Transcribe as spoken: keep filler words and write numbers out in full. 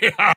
Yeah.